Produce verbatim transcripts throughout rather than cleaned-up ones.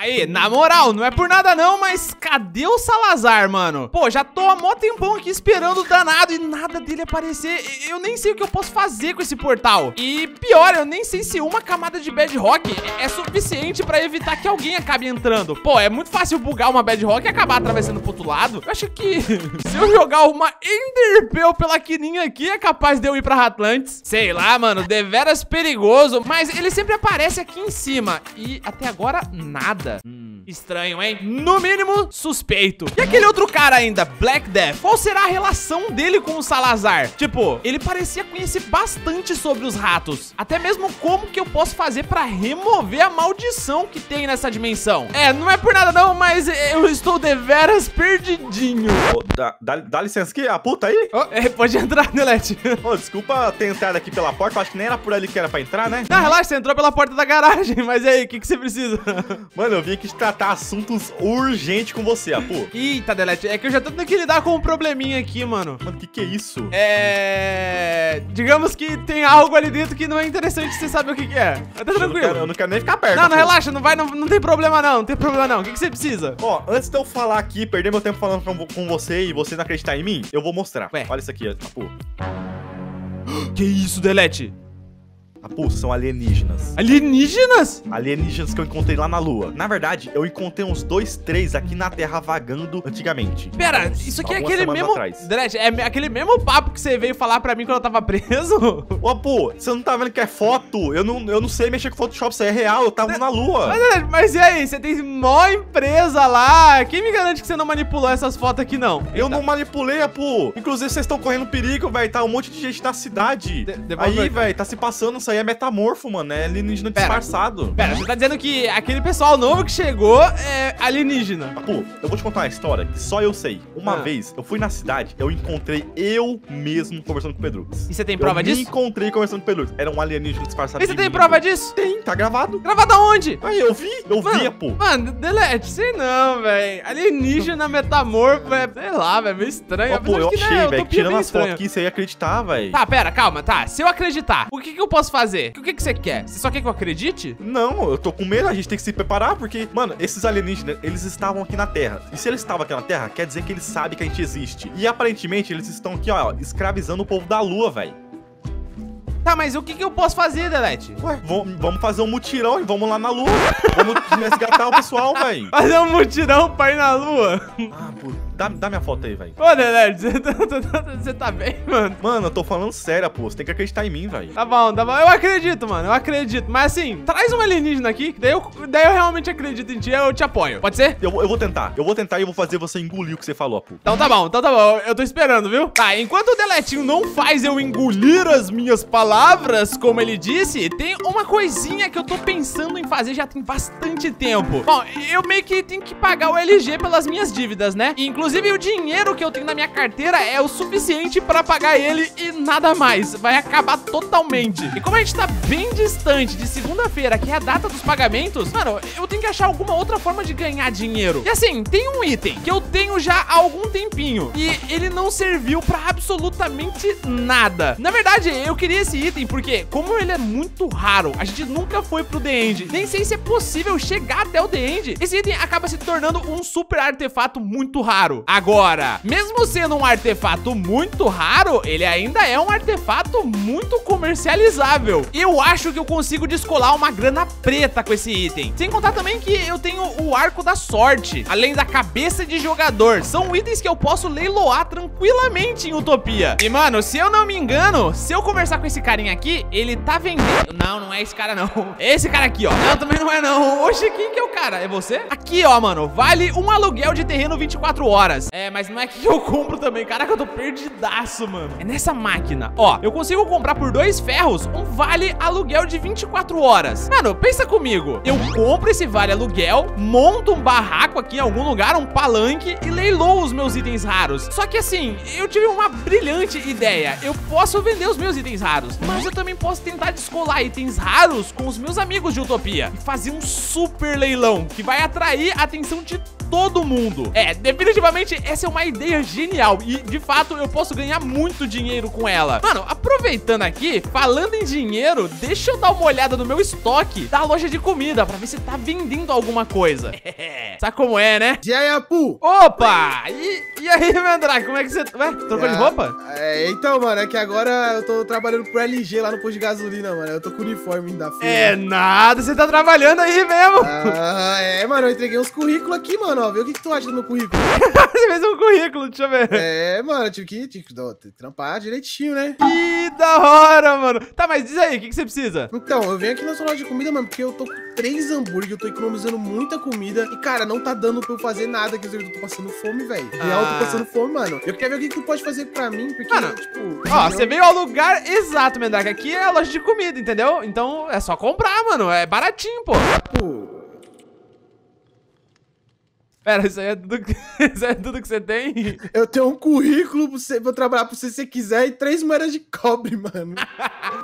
Aí, na moral, não é por nada não, mas cadê o Salazar, mano? Pô, já tô há mó tempão aqui esperando o danado e nada dele aparecer. Eu nem sei o que eu posso fazer com esse portal. E pior, eu nem sei se uma camada de bedrock é suficiente pra evitar que alguém acabe entrando. Pô, é muito fácil bugar uma bedrock e acabar atravessando pro outro lado. Eu acho que se eu jogar uma Ender Pearl pela quininha aqui, é capaz de eu ir pra Atlantis. Sei lá, mano, deveras perigoso, mas ele sempre aparece aqui em cima. E até agora, nada. Hum. Estranho, hein? No mínimo, suspeito. E aquele outro cara ainda, Black Death, qual será a relação dele com o Salazar? Tipo, ele parecia conhecer bastante sobre os ratos. Até mesmo como que eu posso fazer pra remover a maldição que tem nessa dimensão. É, não é por nada não, mas eu estou deveras perdidinho. Oh, dá, dá, dá licença aqui, a puta aí? Oh, é, pode entrar, Delete. Oh, desculpa ter entrado aqui pela porta, acho que nem era por ali que era pra entrar, né? Não, relaxa, você entrou pela porta da garagem, mas aí, o que, que você precisa? Mano, eu vim aqui tratar assuntos urgentes com você, Apu. Eita, Delete, é que eu já tô tendo que lidar com um probleminha aqui, mano. Mano, o que que é isso? É... digamos que tem algo ali dentro que não é interessante você saber o que que é. Tá tranquilo. Eu não quero, eu não quero nem ficar perto. Não, não, relaxa, não vai, não, não tem problema não, não tem problema não. O que que você precisa? Ó, antes de eu falar aqui, perder meu tempo falando com, com você e você não acreditar em mim, eu vou mostrar. Ué. Olha isso aqui, Apu. Que isso, Delete? Apu, são alienígenas. Alienígenas? Alienígenas que eu encontrei lá na lua. Na verdade, eu encontrei uns dois, três aqui na Terra vagando antigamente. Pera, uns, isso aqui é aquele mesmo... Delete, é aquele mesmo papo que você veio falar pra mim quando eu tava preso? Ô, Apu, você não tá vendo que é foto? Eu não, eu não sei mexer com Photoshop, isso aí é real, eu tava de... na lua. Mas, mas e aí, você tem mó empresa lá. Quem me garante que você não manipulou essas fotos aqui, não? Eu Eita. não manipulei, Apu. Inclusive, vocês estão correndo perigo, velho. Tá um monte de gente na cidade. De aí, velho, tá se passando... Isso aí é metamorfo, mano, é alienígena pera, disfarçado. Pera, você tá dizendo que aquele pessoal novo que chegou é alienígena. Pô, eu vou te contar uma história que só eu sei. Uma ah. vez, eu fui na cidade, eu encontrei eu mesmo conversando com o Pedrux. E você tem prova eu disso? Eu me encontrei conversando com o Pedrux. Era um alienígena disfarçado. E você tem mim, prova pô. disso? Tem, tá gravado. Gravado aonde? Aí, eu vi, eu mano, vi, pô. Mano, Delete, sei não, velho. Alienígena, metamorfo, é, sei lá, velho, meio estranho. Ó, pô, eu achei, né, velho, tirando as fotos aqui, você ia acreditar, velho. Tá, pera, calma, tá. Se eu acreditar, o que que eu posso fazer? Fazer. O que que você quer? Você só quer que eu acredite? Não, eu tô com medo, a gente tem que se preparar, porque, mano, esses alienígenas, eles estavam aqui na Terra. E se eles estavam aqui na Terra, quer dizer que eles sabem que a gente existe. E, aparentemente, eles estão aqui, ó, escravizando o povo da Lua, velho. Tá, mas o que que eu posso fazer, Delete? Ué, vamos fazer um mutirão e vamos lá na Lua. Vamos resgatar o pessoal, velho. Fazer um mutirão pra ir na Lua? Ah, puta. Dá, dá minha foto aí, velho. Ô, Delete, você tá, tá, tá bem, mano? Mano, eu tô falando sério, pô. Você tem que acreditar em mim, velho. Tá bom, tá bom. Eu acredito, mano. Eu acredito. Mas assim, traz um alienígena aqui. Daí eu, daí eu realmente acredito em ti. Eu te apoio. Pode ser? Eu, eu vou tentar. Eu vou tentar e eu vou fazer você engolir o que você falou, pô. Então tá bom, então tá bom. Eu tô esperando, viu? Tá, enquanto o Deletinho não faz eu engolir as minhas palavras, como ele disse, tem uma coisinha que eu tô pensando em fazer já tem bastante tempo. Bom, eu meio que tenho que pagar o L G pelas minhas dívidas, né? Inclusive, Inclusive, o dinheiro que eu tenho na minha carteira é o suficiente pra pagar ele e nada mais. Vai acabar totalmente. E como a gente tá bem distante de segunda-feira, que é a data dos pagamentos, mano, eu tenho que achar alguma outra forma de ganhar dinheiro. E assim, tem um item que eu tenho já há algum tempinho e ele não serviu pra absolutamente nada. Na verdade, eu queria esse item porque, como ele é muito raro, a gente nunca foi pro The End. Nem sei se é possível chegar até o The End. Esse item acaba se tornando um super artefato muito raro. Agora, mesmo sendo um artefato muito raro, ele ainda é um artefato muito comercializável. Eu acho que eu consigo descolar uma grana preta com esse item. Sem contar também que eu tenho o arco da sorte, além da cabeça de jogador. São itens que eu posso leiloar tranquilamente em Utopia. E, mano, se eu não me engano, se eu conversar com esse carinha aqui, ele tá vendendo... Não, não é esse cara, não. Esse cara aqui, ó. Não, também não é, não. Oxe, quem que é o cara? É você? Aqui, ó, mano. Vale um aluguel de terreno vinte e quatro horas. É, mas não é que eu compro também. Caraca, eu tô perdidaço, mano. É nessa máquina. Ó, eu consigo comprar por dois ferros um vale aluguel de vinte e quatro horas. Mano, pensa comigo. Eu compro esse vale aluguel, monto um barraco aqui em algum lugar, um palanque, e leiloo os meus itens raros. Só que assim, eu tive uma brilhante ideia. Eu posso vender os meus itens raros. mas eu também posso tentar descolar itens raros com os meus amigos de Utopia e fazer um super leilão que vai atrair a atenção de todo mundo. É, definitivamente essa é uma ideia genial e, de fato, eu posso ganhar muito dinheiro com ela. Mano, aproveitando aqui, falando em dinheiro, deixa eu dar uma olhada no meu estoque da loja de comida pra ver se tá vendendo alguma coisa. Sabe como é, né? E aí, Apu? Opa! E, e aí, Mandrake, como é que você... Ué, trocou é, de roupa? É, então, mano, é que agora eu tô trabalhando pro L G lá no posto de gasolina, mano. Eu tô com o uniforme da feira. É nada, você tá trabalhando aí mesmo. Ah, é, mano, eu entreguei uns currículos aqui, mano. Ó, vê o que, que tu acha do meu currículo. Você fez um currículo, deixa eu ver. É, mano, tive que, tive que trampar direitinho, né? Que da hora, mano. Tá, mas diz aí, o que, que você precisa? Então, eu venho aqui na sua loja de comida, mano, porque eu tô com três hambúrguer, eu tô economizando muita comida. E, cara, não tá dando pra eu fazer nada, que eu tô passando fome, velho. Real, ah. eu tô passando fome, mano. Eu quero ver o que, que tu pode fazer pra mim, porque, mano, tipo... Ó, você veio ao lugar exato, Mandrake. Aqui é a loja de comida, entendeu? Então, é só comprar, mano. É baratinho, pô. Pô. Pera, isso aí, é tudo que... isso aí é tudo que você tem? Eu tenho um currículo pra, você... pra eu trabalhar pra você se você quiser e três moedas de cobre, mano.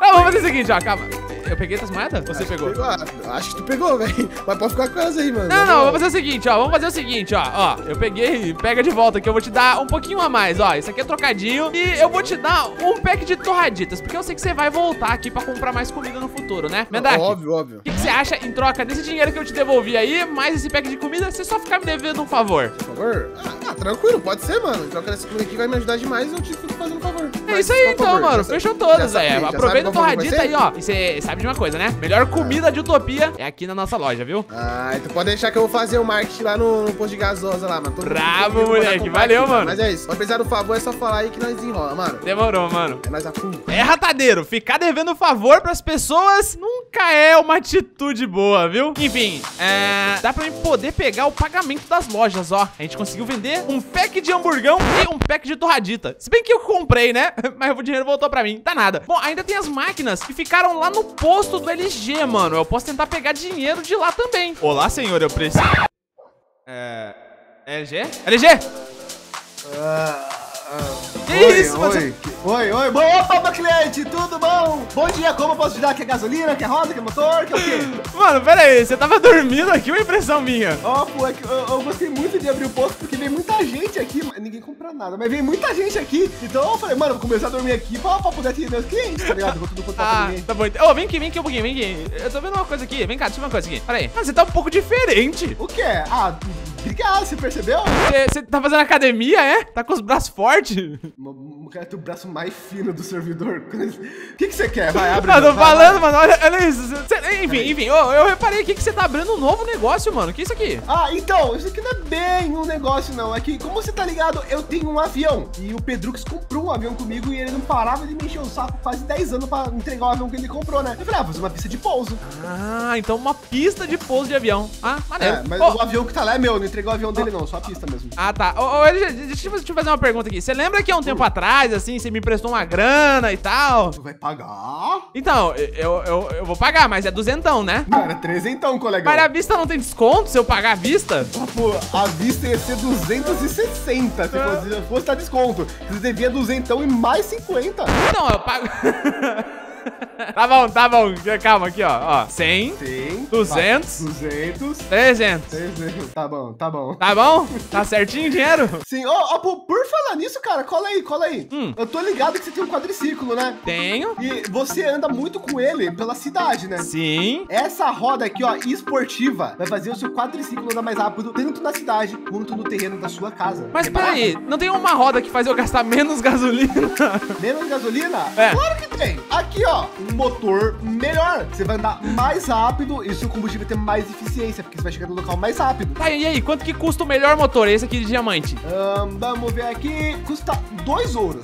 Não, vamos fazer o seguinte, ó, calma. Eu peguei essas moedas? Você acho pegou? Que pegou? Acho que tu pegou, velho. Mas pode ficar com elas aí, mano. Não, não, vamos fazer o seguinte, ó. Vamos fazer o seguinte, ó. Ó, eu peguei, pega de volta que eu vou te dar um pouquinho a mais, ó. Isso aqui é trocadinho. E eu vou te dar um pack de torraditas, porque eu sei que você vai voltar aqui pra comprar mais comida no futuro, né? Mandrake, óbvio, óbvio. O que, que você acha em troca desse dinheiro que eu te devolvi aí, mais esse pack de comida, você só ficar me devendo um favor? Por favor? Ah, ah, tranquilo, pode ser, mano. Em troca dessa comida aqui vai me ajudar demais e eu te fico fazendo um favor. É isso aí, então, favor, mano. Fechou todas, é. Aproveita a torradita aí, ó. E você sabe de uma coisa, né? Melhor comida ah. de Utopia é aqui na nossa loja, viu? Ah, então pode deixar que eu vou fazer o marketing lá no, no posto de gasosa lá, mano. Todo bravo, mundo, moleque. Valeu, aqui, mano. Mas é isso. Pra precisar do favor, é só falar aí que nós desenrola, mano. Demorou, mano. É nós a fundo. É, ratadeiro. Ficar devendo favor pras pessoas nunca é uma atitude boa, viu? Enfim, é... dá pra mim poder pegar o pagamento das lojas, ó. A gente conseguiu vender um pack de hamburgão e um pack de torradita. Se bem que eu comprei, né? Mas o dinheiro voltou pra mim. Tá nada. Bom, ainda tem as máquinas que ficaram lá no posto do L G, mano. Eu posso tentar pegar dinheiro de lá também. Olá, senhor, eu preciso... É... L G? L G? Uh, uh, que oi, isso, oi. Você... Oi, oi, bom, opa, meu cliente, tudo bom? Bom dia, como eu posso te dar? Quer gasolina, quer roda, quer motor, quer o quê? Mano, pera aí, você tava dormindo aqui, uma impressão minha. Ó, oh, pô, é que eu, eu gostei muito de abrir o posto porque veio muita gente aqui, mas ninguém compra nada, mas veio muita gente aqui, então eu falei, mano, vou começar a dormir aqui pra, pra poder atender meus clientes, tá ligado? Vou tudo contar ah, pra ninguém. Tá bom, então, oh, vem aqui, vem aqui um pouquinho, vem aqui. Eu tô vendo uma coisa aqui, vem cá, deixa eu ver uma coisa aqui, pera aí. Ah, você tá um pouco diferente. O quê? Ah... Obrigado, você percebeu? Você tá fazendo academia, é? Tá com os braços fortes? O cara tem o braço mais fino do servidor. O que você que quer? Vai, abre. Eu tô falando, vai, vai. Mano, olha, olha isso. Cê, enfim, é. enfim, eu, eu reparei aqui que você tá abrindo um novo negócio, mano. O que é isso aqui? Ah, então, isso aqui não é bem um negócio, não. É que, como você tá ligado, eu tenho um avião. E o Pedrux comprou um avião comigo e ele não parava de mexer o saco quase dez anos pra entregar o avião que ele comprou, né? Eu falei, ah, fazer uma pista de pouso. Ah, então uma pista de pouso de avião. Ah, maneiro. É, mas oh. o avião que tá lá é meu, né? Entregou o avião dele não, só a pista mesmo. Ah, tá. Ô, ô, deixa, deixa eu fazer uma pergunta aqui. Você lembra que há um tempo uh. atrás, assim, você me emprestou uma grana e tal? Você vai pagar? Então, eu, eu, eu vou pagar, mas é duzentão, né? Não, era trezentão, colega. Mas a vista não tem desconto se eu pagar à vista? Pô, a vista ia ser duzentos e sessenta se fosse, fosse dar desconto. Você devia duzentão e mais cinquenta. Então, eu pago... Tá bom, tá bom. Calma aqui, ó. ó. cem, cem, duzentos, duzentos, trezentos. trezentos. Tá bom, tá bom. Tá bom? Tá certinho o dinheiro? Sim. Ó, oh, oh, por, por falar nisso, cara, cola aí, cola aí. Hum. Eu tô ligado que você tem um quadriciclo, né? Tenho. E você anda muito com ele pela cidade, né? Sim. Essa roda aqui, ó, esportiva, vai fazer o seu quadriciclo andar mais rápido tanto na cidade quanto no terreno da sua casa. Mas peraí, não tem uma roda que faz eu gastar menos gasolina? Menos gasolina? É. Claro que tem. Aqui, ó. Um motor melhor. Você vai andar mais rápido e o seu combustível vai ter mais eficiência, porque você vai chegar no local mais rápido. Tá, e aí, quanto que custa o melhor motor? Esse aqui de diamante. Um, vamos ver aqui. Custa dois ouros.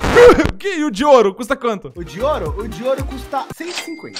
E o de ouro? Custa quanto? O de ouro? O de ouro custa cento e cinquenta.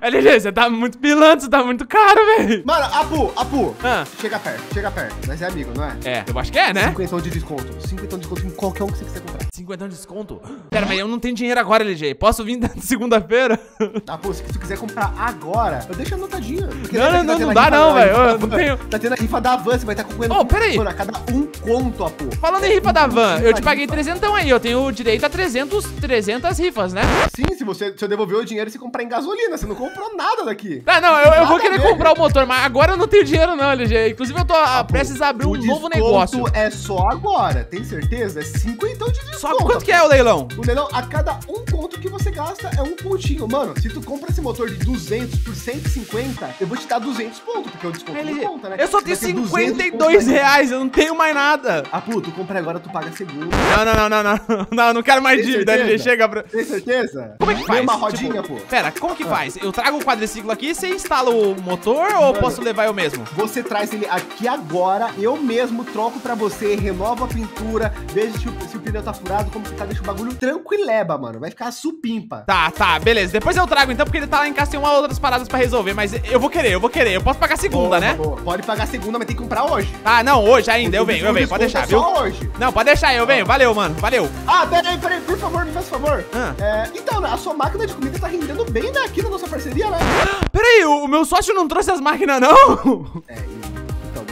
L G, você tá muito pilantra, você tá muito caro, velho. Mano, Apu, Apu. Ah. Chega perto, chega perto. Nós é amigo, não é? É, eu acho que é, né? cinquenta de desconto. cinquenta de desconto em qualquer um que você quiser comprar. cinquenta de desconto. Pera, mas eu não tenho dinheiro agora, L G. Posso vir segunda-feira? Ah, pô, se tu quiser comprar agora, eu deixo anotadinho. Não, não, não, não dá não, velho. Eu não tenho... Tá tendo a rifa da van, você vai estar concorrendo. Ô, pera aí. A cada um conto, Apu. Falando em rifa da van, eu te paguei trezentão aí. Eu tenho direito a trezentas rifas, né? Sim, se você se eu devolver o dinheiro e se comprar em gasolina. Você não comprou nada daqui. Ah, não, eu, eu vou querer comprar o motor, mas agora eu não tenho dinheiro não, L G. Inclusive, eu tô prestes a abrir um novo negócio. É só agora, tem certeza? É cinquenta de desconto. Só quanto que é o leilão? O leilão, a cada um ponto que você gasta, é um pontinho. Mano, se tu compra esse motor de duzentos por cento e cinquenta, eu vou te dar duzentos pontos, porque eu desconto L G, conta, né? Eu só tenho cinquenta e dois reais, eu não tenho mais nada. Ah, pô, tu compra agora, tu paga seguro. Não, não, não, não, não, não, não quero mais tem dívida, certeza? L G, chega pra... Tem certeza? Como é que faz? Tem uma rodinha, tipo, pô. Pera, como que ah. faz? Eu trago o quadriciclo aqui, você instala o motor ou Mano, posso levar eu mesmo? Você traz ele aqui agora, eu mesmo troco pra você, renova a pintura, veja se o, se o pneu tá furado, como que tá, deixa o bagulho tranquileba, mano. Vai ficar supimpa. Tá, tá, beleza. Depois eu trago então, porque ele tá lá em casa, tem uma outras paradas pra resolver, mas eu vou querer, eu vou querer. Eu posso pagar segunda, boa, né? Boa. Pode pagar segunda, mas tem que comprar hoje. Ah, não, hoje ainda, eu venho, eu venho, pode deixar, viu? Só hoje. Não, pode deixar, eu venho, valeu, mano, valeu. Ah, peraí, peraí, por favor, me faz favor. Ah. É, então, a sua máquina de comida tá rendendo bem daqui na nossa parceria, né? Peraí, o meu sócio não trouxe as máquinas, não? É,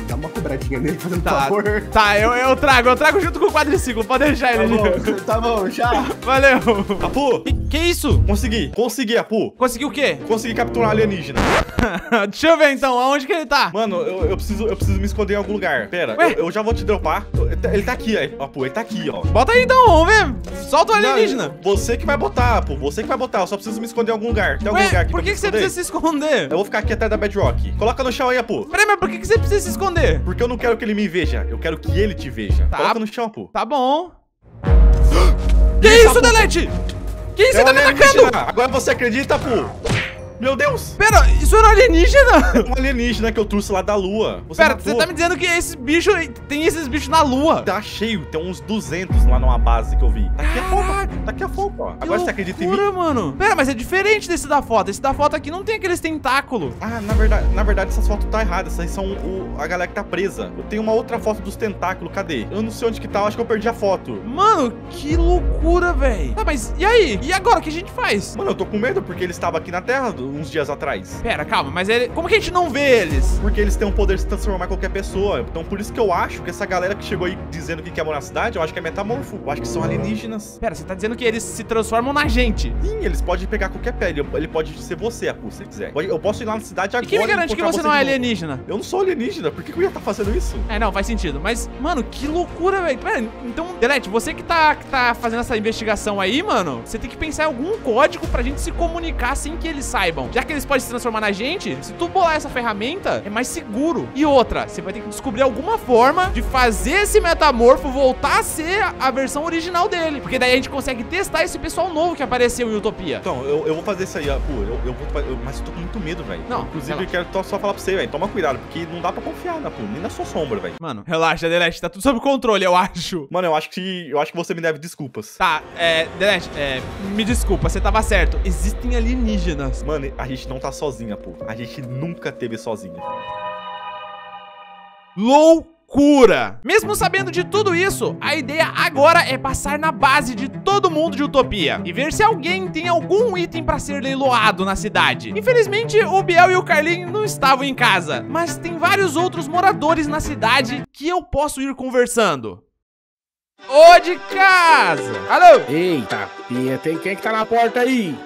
dá uma cobradinha nele, fazendo tá, favor. Tá, eu, eu trago, eu trago junto com o quadriciclo, pode deixar ele. Tá bom, tá já. Valeu. Apu, que, que isso? Consegui, consegui, Apu. Consegui o quê? Consegui capturar alienígena. Deixa eu ver então, aonde que ele tá? Mano, eu, eu, preciso, eu preciso me esconder em algum lugar. Pera, eu, eu já vou te dropar. Ele tá aqui, aí, Apu, ele tá aqui, ó. Bota aí então, vamos ver. Solta o alienígena. Não, você que vai botar, Apu, você que vai botar. Eu só preciso me esconder em algum lugar. Tem algum Ué, lugar aqui por que, que você precisa se esconder? Eu vou ficar aqui atrás da bedrock. Coloca no chão aí, Apu. Peraí, mas por que, que você precisa se esconder? Porque eu não quero que ele me veja, eu quero que ele te veja. Tá. Coloca no chão, pô. Tá bom. Que isso, Delete? Que isso, você tá me atacando? Agora você acredita, pô? Meu Deus! Pera, isso era um alienígena? É um alienígena que eu trouxe lá da lua. Você Pera, matou. Você tá me dizendo que esse bicho, tem esses bichos na lua? Tá cheio, tem uns duzentos lá numa base que eu vi. Daqui a pouco, daqui a pouco, ó. Agora você acredita em mim? Mano. Pera, mas é diferente desse da foto. Esse da foto aqui não tem aqueles tentáculos. Ah, na verdade, na verdade essas fotos tá erradas. Essas aí são o, a galera que tá presa. Eu tenho uma outra foto dos tentáculos, cadê? Eu não sei onde que tá, eu acho que eu perdi a foto. Mano, que loucura, velho. Tá, mas e aí? E agora, o que a gente faz? Mano, eu tô com medo porque ele estava aqui na Terra, uns dias atrás. Pera, calma, mas ele... como que a gente não vê eles? Porque eles têm um poder de se transformar em qualquer pessoa. Então por isso que eu acho que essa galera que chegou aí dizendo que quer morar na cidade, eu acho que é metamorfo. Eu acho que são alienígenas. Pera, você tá dizendo que eles se transformam na gente? Sim, eles podem pegar qualquer pele. Ele pode ser você, Apu, se ele quiser. Eu posso ir lá na cidade agora. E quem me garante que você, você não é alienígena? Eu não sou alienígena, por que eu ia estar fazendo isso? É, não, faz sentido. Mas, mano, que loucura, velho. Pera, então, Delete, você que tá, que tá fazendo essa investigação aí, mano, você tem que pensar em algum código pra gente se comunicar sem que eles saibam. Já que eles podem se transformar na gente, se tu bolar essa ferramenta, é mais seguro. E outra, você vai ter que descobrir alguma forma de fazer esse metamorfo voltar a ser a versão original dele. Porque daí a gente consegue testar esse pessoal novo que apareceu em Utopia. Então, eu, eu vou fazer isso aí, pô. Eu, eu vou, eu, mas eu tô com muito medo, velho. Não, inclusive, eu quero só falar pra você, velho. Toma cuidado, porque não dá pra confiar, né, pô? Nem na sua sombra, velho. Mano, relaxa, Delete. Tá tudo sob controle, eu acho. Mano, eu acho que eu acho que você me deve desculpas. Tá, é, Delete, é, me desculpa, você tava certo. Existem alienígenas. Mano, a gente não tá sozinha, pô. A gente nunca teve sozinha. Louco! Cura. Mesmo sabendo de tudo isso, a ideia agora é passar na base de todo mundo de Utopia e ver se alguém tem algum item pra ser leiloado na cidade. Infelizmente, o Biel e o Carlinho não estavam em casa, mas tem vários outros moradores na cidade que eu posso ir conversando. Ô, de casa! Alô? Eita, pia, tem quem que tá na porta aí?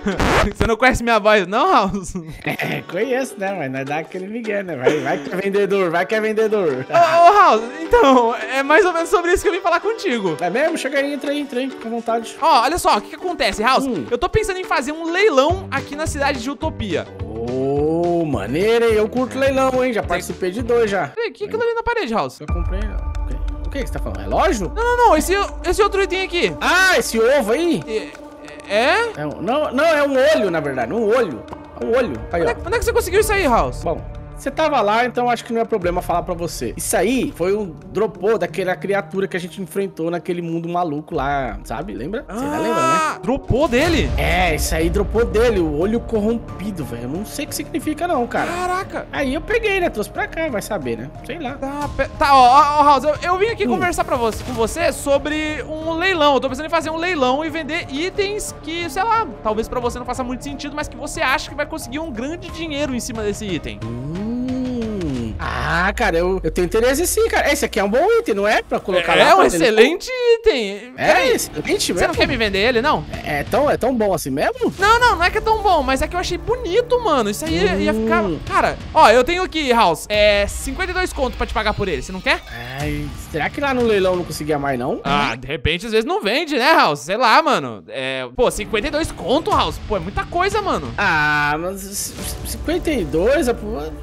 Você não conhece minha voz, não, Haus? É, conheço, né, mas nós dá aquele migué, né? Vai, vai que é vendedor, vai que é vendedor. Ô, ô, Haus, então, é mais ou menos sobre isso que eu vim falar contigo. É mesmo? Chega aí, entra aí, entra aí, fica à vontade. Ó, oh, olha só, o que que acontece, Haus? Hum. Eu tô pensando em fazer um leilão aqui na cidade de Utopia. Ô, oh, maneiro, hein? Eu curto leilão, hein? Já participei de dois, já. Peraí, o que é aquilo ali na parede, Haus? Eu comprei, ó. O que você tá falando? Relógio? Não, não, não. Esse, esse outro item aqui. Ah, esse ovo aí? É? é? é um, não, não, é um olho, na verdade. Um olho. Um olho. Aí, onde, ó. É, onde é que você conseguiu isso aí, Haus? Bom, Você tava lá, então acho que não é problema falar pra você. Isso aí foi um dropô daquela criatura que a gente enfrentou naquele mundo maluco lá, sabe? Lembra? Você ainda lembra, né? Dropô dele? É, isso aí dropô dele, o olho corrompido, velho. Eu não sei o que significa não, cara. Caraca. Aí eu peguei, né? Trouxe pra cá, vai saber, né? Sei lá. Tá, pe... tá ó, ó, Haus, eu, eu vim aqui hum. conversar pra você, com você sobre um leilão. Eu tô pensando em fazer um leilão e vender itens que, sei lá, talvez pra você não faça muito sentido, mas que você acha que vai conseguir um grande dinheiro em cima desse item. Hum. Ah, cara, eu, eu tenho interesse sim, cara. Esse aqui é um bom item, não é? Pra colocar é, lá. É um excelente item. É, é excelente mesmo. Você não quer me vender ele, não? É, é, tão, é tão bom assim mesmo? Não, não, não é que é tão bom, mas é que eu achei bonito, mano. Isso aí hum. ia ficar... Cara, ó, eu tenho aqui, Haus, é cinquenta e dois contos pra te pagar por ele. Você não quer? Ai, será que lá no leilão não conseguia mais, não? Ah, de repente, às vezes não vende, né, Haus? Sei lá, mano. É, pô, cinquenta e dois conto, Haus. Pô, é muita coisa, mano. Ah, mas cinquenta e dois,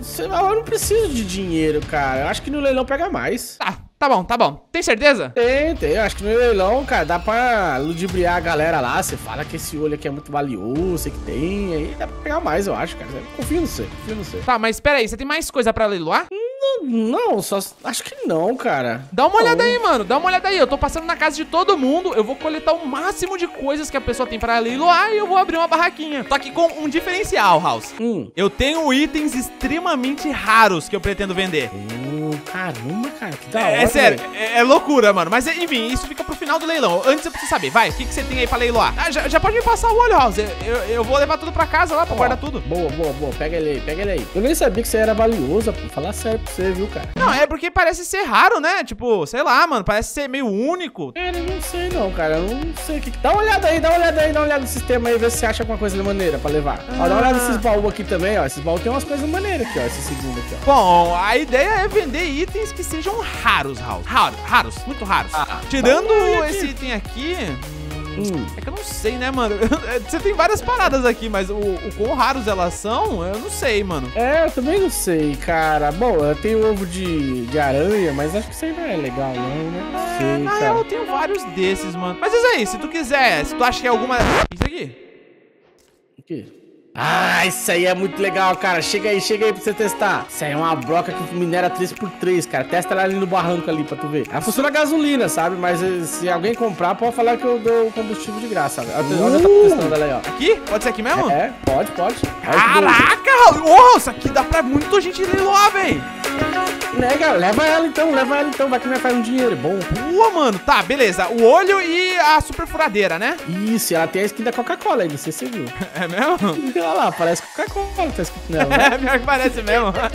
sei lá, eu não preciso de dinheiro, cara. Eu acho que no leilão pega mais. Tá, tá bom, tá bom. Tem certeza? Tem, tem. Eu acho que no leilão, cara, dá pra ludibriar a galera lá. Você fala que esse olho aqui é muito valioso, você que tem. Aí dá pra pegar mais, eu acho, cara. Confio no você, confio no você. Tá, mas pera aí, você tem mais coisa pra leiloar? Não, não, só... Acho que não, cara. Dá uma não. olhada aí, mano. Dá uma olhada aí. Eu tô passando na casa de todo mundo. Eu vou coletar o máximo de coisas que a pessoa tem pra leiloar e eu vou abrir uma barraquinha. Só que com um diferencial, Haus. Hum. Eu tenho itens extremamente raros que eu pretendo vender. Hum, caramba, cara. Que da hora, é, é sério. É, é loucura, mano. Mas, enfim, isso fica pro final do leilão. Antes eu preciso saber. Vai, o que, que você tem aí pra leiloar? Ah, já, já pode me passar o olho, Haus. Eu, eu, eu vou levar tudo pra casa lá pra oh, guardar tudo. Boa, boa, boa. Pega ele aí, pega ele aí. Eu nem sabia que você era valioso, pô. Falar sério. Você viu, cara? Não, é porque parece ser raro, né? Tipo, sei lá, mano, parece ser meio único. Cara, eu não sei não, cara, eu não sei o que... Dá uma olhada aí, dá uma olhada aí, dá uma olhada no sistema aí, vê se você acha alguma coisa maneira pra levar. Ah. Ó, dá uma olhada nesses baús aqui também, ó, esses baús tem umas coisas maneiras aqui, ó, esse segundo aqui, ó. Bom, a ideia é vender itens que sejam raros, Raul. Raros, raros, muito raros. Ah, tirando esse item aqui... Hum. É que eu não sei, né, mano? Você tem várias paradas aqui, mas o, o quão raros elas são, eu não sei, mano. É, eu também não sei, cara. Bom, eu tenho ovo de, de aranha, mas acho que isso aí não é legal, não, né? É, sei, na cara. Eu tenho vários desses, mano. Mas isso aí, se tu quiser, se tu acha que é alguma... Isso aqui. O quê? Ah, isso aí é muito legal, cara. Chega aí, chega aí pra você testar. Isso aí é uma broca que minera três por três, cara. Testa ela ali no barranco ali pra tu ver. Ela funciona a gasolina, sabe? Mas se alguém comprar, pode falar que eu dou combustível de graça. Uh! Olha, já tá testando ela aí, ó. Aqui? Pode ser aqui mesmo? É, pode, pode. Caraca! Nossa, isso aqui dá pra muita gente leiloar, velho. Né, cara? Leva ela então, leva ela então. Vai que vai fazer um dinheiro bom. Boa, mano. Tá, beleza. O olho e a super furadeira, né? Isso, ela tem a skin da Coca-Cola aí, não sei se você viu. É mesmo? Olha lá, parece Coca-Cola, tá escrito nela, né? É, pior que parece mesmo. Tá,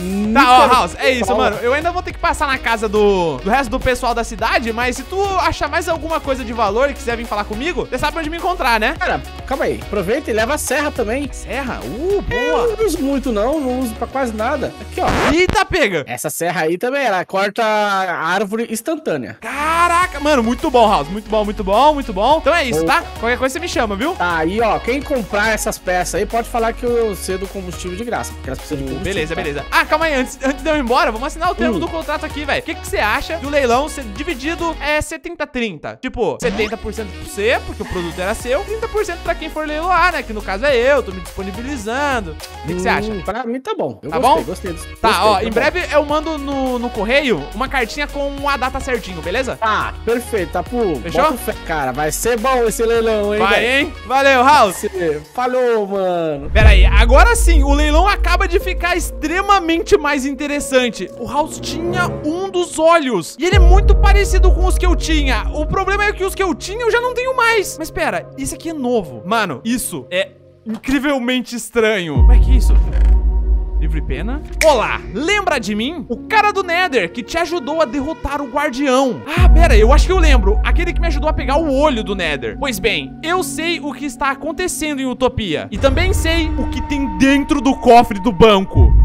ó, Haus, é isso, mano. Eu ainda vou ter que passar na casa do, do resto do pessoal da cidade, mas se tu achar mais alguma coisa de valor e quiser vir falar comigo, você sabe onde me encontrar, né? Cara, calma aí. Aproveita e leva a serra também. Serra? Uh, boa. É, eu não uso muito, não. Não uso pra quase nada. Aqui, ó. Eita, pega. Essa serra aí também, ela corta a árvore instantânea. Caraca, mano, muito bom, Haus. Muito bom, muito bom, muito bom. Então é isso, tá? Qualquer coisa você me chama, viu? Tá, aí, ó, quem comprar essas peças aí pode falar que eu cedo combustível de graça, porque elas precisam de combustível. Beleza, tá? Beleza. Ah, calma aí, antes, antes de eu ir embora, vamos assinar o termo uh. do contrato aqui, velho. O que, que você acha do leilão ser dividido é setenta a trinta? Tipo, setenta por cento pra você, porque o produto era seu, trinta por cento pra quem for leiloar, né? Que no caso é eu, tô me disponibilizando. O que, que você acha? Hum, pra mim tá bom. Eu tá gostei, bom? Gostei disso. Tá, gostei, ó, tá em bom. Breve eu mando no, no correio uma cartinha com a data certinho, beleza? Ah, perfeito, Apu. Fechou? Fe... Cara, vai ser bom esse leilão, hein? Vai, véio? Hein? Valeu, Haus. Falou, mano. Pera aí, agora sim, o leilão acaba de ficar extremamente mais interessante. O Haus tinha um dos olhos e ele é muito parecido com os que eu tinha. O problema é que os que eu tinha eu já não tenho mais. Mas pera, isso aqui é novo. Mano, isso é incrivelmente estranho. Como é que é isso? Livre pena. Olá, lembra de mim? O cara do Nether que te ajudou a derrotar o guardião. Ah, pera, eu acho que eu lembro. Aquele que me ajudou a pegar o olho do Nether. Pois bem, eu sei o que está acontecendo em Utopia. E também sei o que tem dentro do cofre do banco.